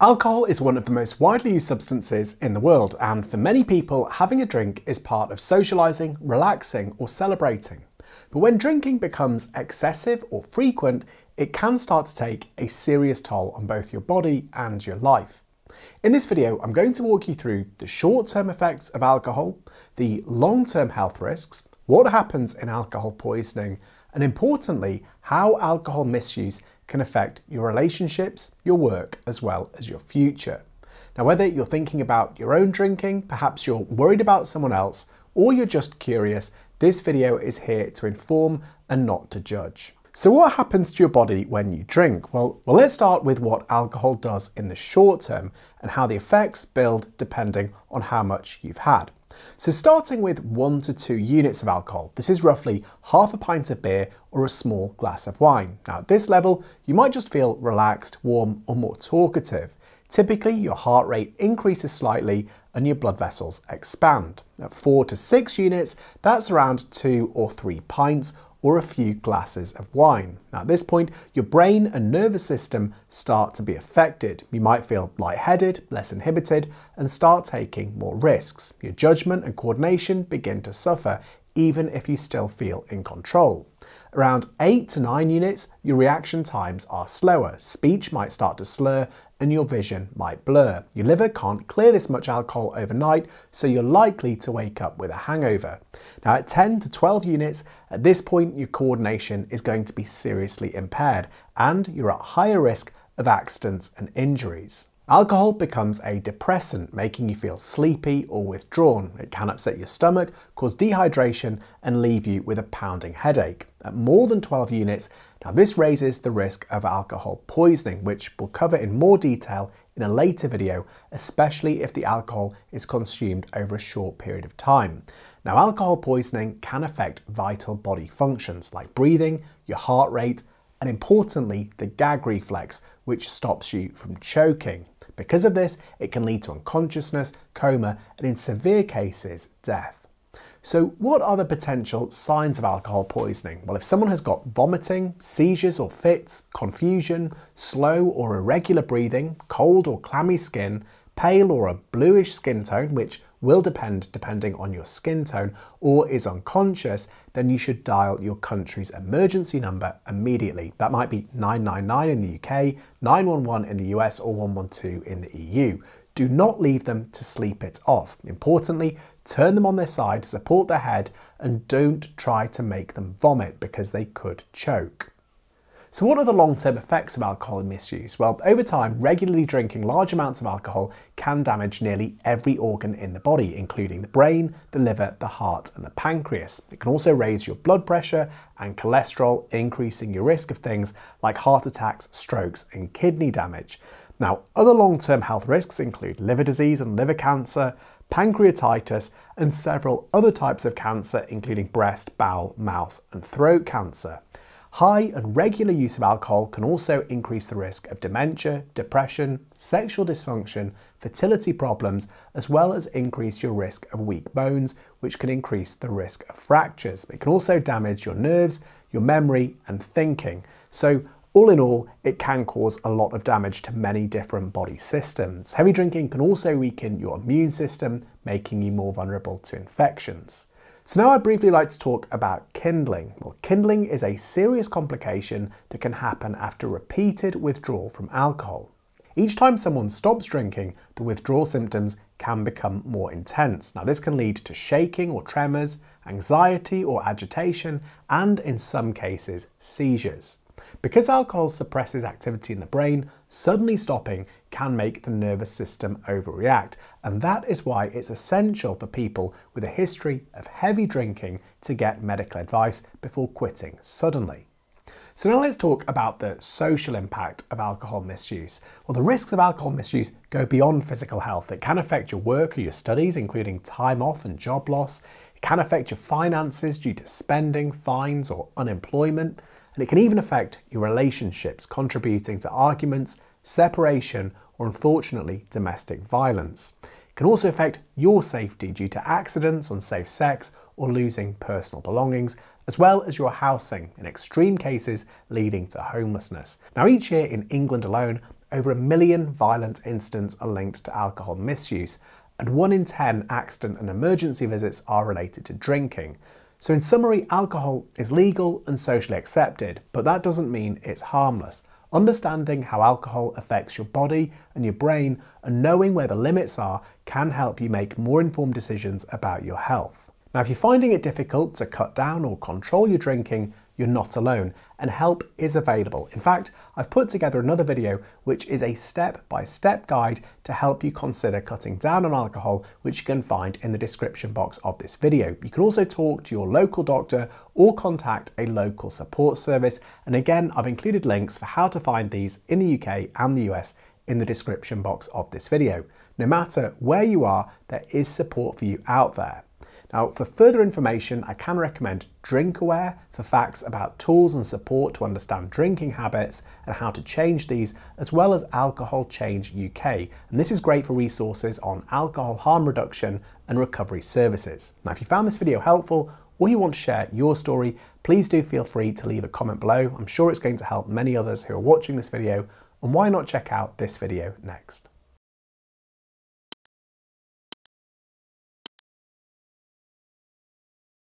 Alcohol is one of the most widely used substances in the world, and for many people, having a drink is part of socialising, relaxing or celebrating. But when drinking becomes excessive or frequent, it can start to take a serious toll on both your body and your life. In this video, I'm going to walk you through the short-term effects of alcohol, the long-term health risks, what happens in alcohol poisoning, and importantly, how alcohol misuse can affect your relationships, your work, as well as your future. Now, whether you're thinking about your own drinking, perhaps you're worried about someone else, or you're just curious, this video is here to inform and not to judge. So what happens to your body when you drink? Well, let's start with what alcohol does in the short term and how the effects build depending on how much you've had. So starting with 1 to 2 units of alcohol, this is roughly half a pint of beer or a small glass of wine. Now at this level, you might just feel relaxed, warm or more talkative. Typically, your heart rate increases slightly and your blood vessels expand. At 4 to 6 units, that's around 2 or 3 pints or a few glasses of wine. Now at this point, your brain and nervous system start to be affected. You might feel lightheaded, less inhibited, and start taking more risks. Your judgment and coordination begin to suffer, even if you still feel in control. Around 8 to 9 units, your reaction times are slower. Speech might start to slur and your vision might blur. Your liver can't clear this much alcohol overnight, so you're likely to wake up with a hangover. Now at 10 to 12 units, at this point, your coordination is going to be seriously impaired and you're at higher risk of accidents and injuries. Alcohol becomes a depressant, making you feel sleepy or withdrawn. It can upset your stomach, cause dehydration, and leave you with a pounding headache. At more than 12 units, now this raises the risk of alcohol poisoning, which we'll cover in more detail in a later video, especially if the alcohol is consumed over a short period of time. Now, alcohol poisoning can affect vital body functions like breathing, your heart rate, and importantly, the gag reflex, which stops you from choking. Because of this, it can lead to unconsciousness, coma, and in severe cases, death. So what are the potential signs of alcohol poisoning? Well, if someone has got vomiting, seizures or fits, confusion, slow or irregular breathing, cold or clammy skin, pale or a bluish skin tone, which will depending on your skin tone, or is unconscious, then you should dial your country's emergency number immediately. That might be 999 in the UK, 911 in the US, or 112 in the EU. Do not leave them to sleep it off. Importantly, turn them on their side, support their head, and don't try to make them vomit because they could choke. So what are the long-term effects of alcohol misuse? Well, over time, regularly drinking large amounts of alcohol can damage nearly every organ in the body, including the brain, the liver, the heart, and the pancreas. It can also raise your blood pressure and cholesterol, increasing your risk of things like heart attacks, strokes, and kidney damage. Now, other long-term health risks include liver disease and liver cancer, pancreatitis, and several other types of cancer, including breast, bowel, mouth, and throat cancer. High and regular use of alcohol can also increase the risk of dementia, depression, sexual dysfunction, fertility problems, as well as increase your risk of weak bones, which can increase the risk of fractures. It can also damage your nerves, your memory, and thinking. So all in all, it can cause a lot of damage to many different body systems. Heavy drinking can also weaken your immune system, making you more vulnerable to infections. So now I'd briefly like to talk about kindling. Well, kindling is a serious complication that can happen after repeated withdrawal from alcohol. Each time someone stops drinking, the withdrawal symptoms can become more intense. Now this can lead to shaking or tremors, anxiety or agitation, and in some cases, seizures. Because alcohol suppresses activity in the brain, suddenly stopping can make the nervous system overreact, and that is why it's essential for people with a history of heavy drinking to get medical advice before quitting suddenly. So now let's talk about the social impact of alcohol misuse. Well, the risks of alcohol misuse go beyond physical health. It can affect your work or your studies, including time off and job loss. It can affect your finances due to spending, fines, or unemployment. And it can even affect your relationships, contributing to arguments, separation, or unfortunately, domestic violence. It can also affect your safety due to accidents, unsafe sex, or losing personal belongings, as well as your housing, in extreme cases leading to homelessness. Now, each year in England alone, Over 1 million violent incidents are linked to alcohol misuse, and 1 in 10 accident and emergency visits are related to drinking. So in summary, alcohol is legal and socially accepted, but that doesn't mean it's harmless. Understanding how alcohol affects your body and your brain and knowing where the limits are can help you make more informed decisions about your health. Now, if you're finding it difficult to cut down or control your drinking, you're not alone, and help is available. In fact, I've put together another video which is a step-by-step guide to help you consider cutting down on alcohol, which you can find in the description box of this video. You can also talk to your local doctor or contact a local support service. And again, I've included links for how to find these in the UK and the US in the description box of this video. No matter where you are, there is support for you out there. Now, for further information, I can recommend DrinkAware for facts about tools and support to understand drinking habits and how to change these, as well as Alcohol Change UK. And this is great for resources on alcohol harm reduction and recovery services. Now, if you found this video helpful or you want to share your story, please do feel free to leave a comment below. I'm sure it's going to help many others who are watching this video. And why not check out this video next?